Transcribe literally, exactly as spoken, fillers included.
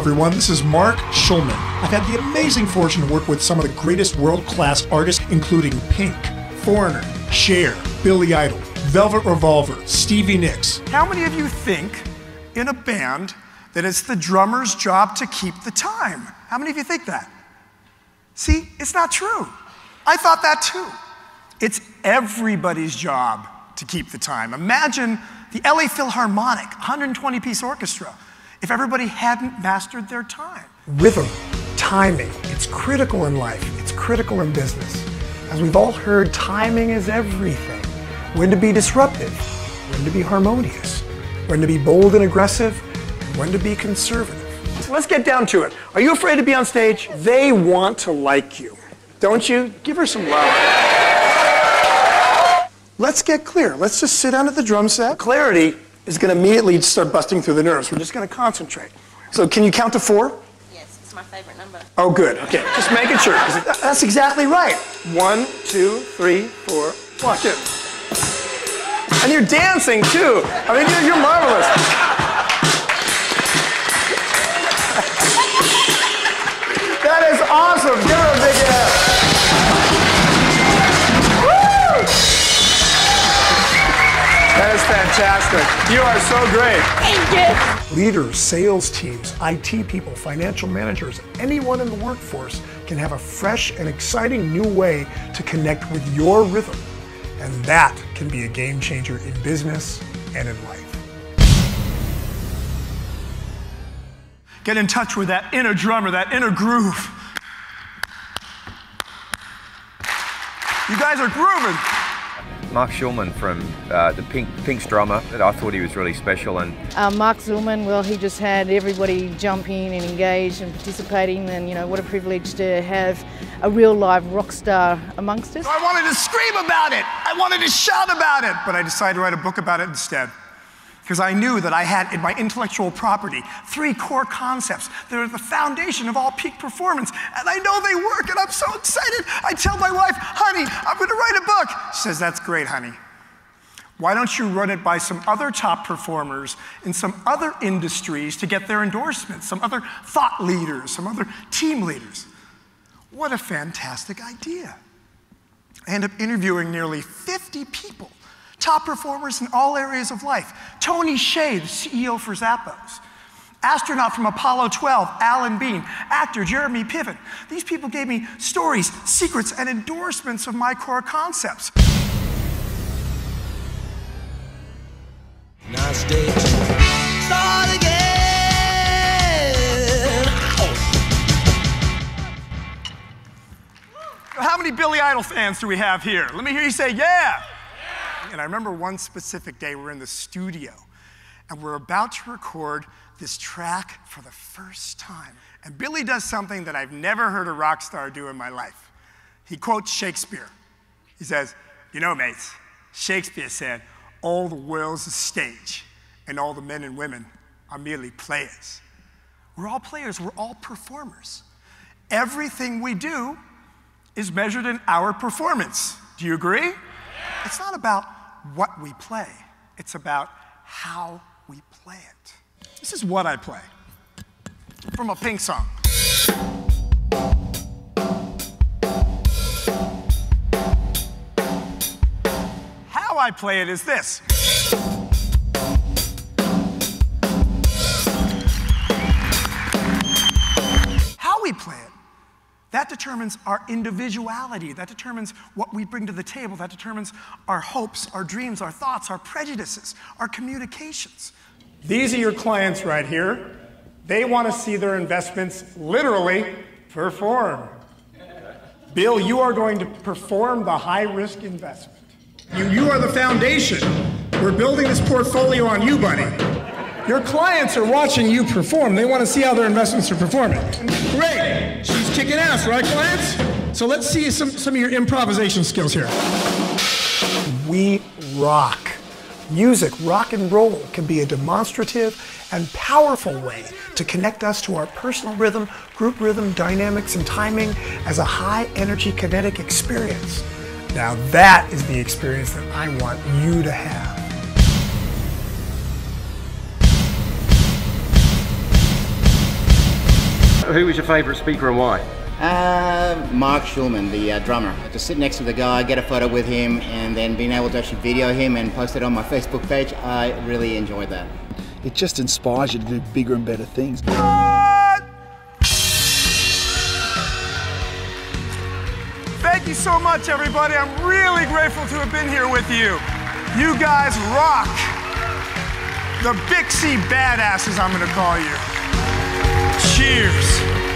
Hello everyone, this is Mark Schulman. I've had the amazing fortune to work with some of the greatest world-class artists, including Pink, Foreigner, Cher, Billy Idol, Velvet Revolver, Stevie Nicks. How many of you think, in a band, that it's the drummer's job to keep the time? How many of you think that? See, it's not true. I thought that too. It's everybody's job to keep the time. Imagine the L A Philharmonic, one hundred twenty piece orchestra, if everybody hadn't mastered their time. Rhythm, timing, it's critical in life, it's critical in business. As we've all heard, timing is everything. When to be disruptive, when to be harmonious, when to be bold and aggressive, and when to be conservative. So let's get down to it. Are you afraid to be on stage? They want to like you, don't you? Give her some love. Let's get clear. Let's just sit down at the drum set. Clarity is going to immediately start busting through the nerves. We're just going to concentrate. So can you count to four? Yes, it's my favorite number. Oh, good. Okay, just making sure. That's exactly right. One, two, three, four, watch it. And you're dancing, too. I mean, you're, you're marvelous. That is awesome. Give her a big hand. That is fantastic. You are so great. Thank you. Leaders, sales teams, I T people, financial managers, anyone in the workforce can have a fresh and exciting new way to connect with your rhythm. And that can be a game changer in business and in life. Get in touch with that inner drummer, that inner groove. You guys are grooving. Mark Schulman from uh, the Pink, Pink's drummer, that I thought he was really special. And uh, Mark Schulman, well, he just had everybody jump in and engage and participating, and you know what a privilege to have a real live rock star amongst us. I wanted to scream about it. I wanted to shout about it, but I decided to write a book about it instead, because I knew that I had in my intellectual property three core concepts that are the foundation of all peak performance, and I know they work, and I'm so excited. I tell my wife, honey, I'm gonna write a book. She says, that's great, honey. Why don't you run it by some other top performers in some other industries to get their endorsements, some other thought leaders, some other team leaders? What a fantastic idea. I ended up interviewing nearly fifty people, top performers in all areas of life. Tony Hsieh, the C E O for Zappos. Astronaut from Apollo twelve, Alan Bean. Actor, Jeremy Piven. These people gave me stories, secrets, and endorsements of my core concepts. Nice day. Start again. Oh. How many Billy Idol fans do we have here? Let me hear you say, yeah. And I remember one specific day, we're in the studio, and we're about to record this track for the first time. And Billy does something that I've never heard a rock star do in my life. He quotes Shakespeare. He says, you know, mates, Shakespeare said, all the world's a stage, and all the men and women are merely players. We're all players. We're all performers. Everything we do is measured in our performance. Do you agree? It's not about what we play. It's about how we play it. This is what I play from a Pink song. How I play it is this. How we play it, that determines our individuality. That determines what we bring to the table. That determines our hopes, our dreams, our thoughts, our prejudices, our communications. These are your clients right here. They want to see their investments literally perform. Bill, you are going to perform the high-risk investment. You, you are the foundation. We're building this portfolio on you, buddy. Your clients are watching you perform. They want to see how their investments are performing. Great. She's kicking ass, right, clients? So let's see some, some of your improvisation skills here. We rock. Music, rock and roll, can be a demonstrative and powerful way to connect us to our personal rhythm, group rhythm, dynamics, and timing as a high-energy kinetic experience. Now that is the experience that I want you to have. who was your favourite speaker and why? Uh, Mark Schulman, the uh, drummer. To sit next to the guy, get a photo with him, and then being able to actually video him and post it on my Facebook page, I really enjoyed that. It just inspires you to do bigger and better things. Thank you so much, everybody. I'm really grateful to have been here with you. You guys rock. The Bixie badasses, I'm gonna call you. Cheers.